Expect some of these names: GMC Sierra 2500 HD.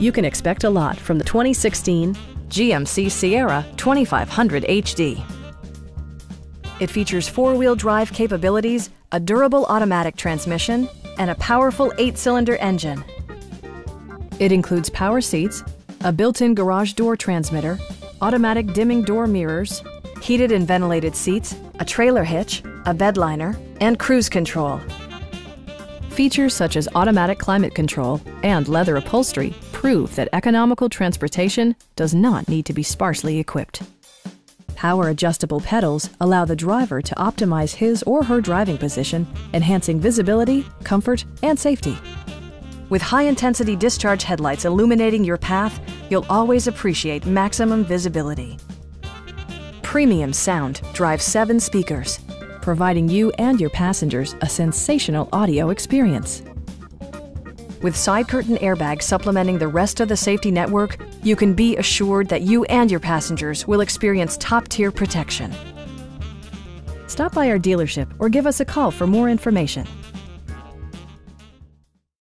You can expect a lot from the 2016 GMC Sierra 2500 HD. It features four-wheel drive capabilities, a durable automatic transmission, and a powerful 8-cylinder engine. It includes power seats, a built-in garage door transmitter, automatic dimming door mirrors, heated and ventilated seats, a trailer hitch, a bed liner, and cruise control. Features such as automatic climate control and leather upholstery prove that economical transportation does not need to be sparsely equipped. Power-adjustable pedals allow the driver to optimize his or her driving position, enhancing visibility, comfort, and safety. With high-intensity discharge headlights illuminating your path, you'll always appreciate maximum visibility. Premium sound drives 7 speakers, providing you and your passengers a sensational audio experience. With side curtain airbags supplementing the rest of the safety network, you can be assured that you and your passengers will experience top-tier protection. Stop by our dealership or give us a call for more information.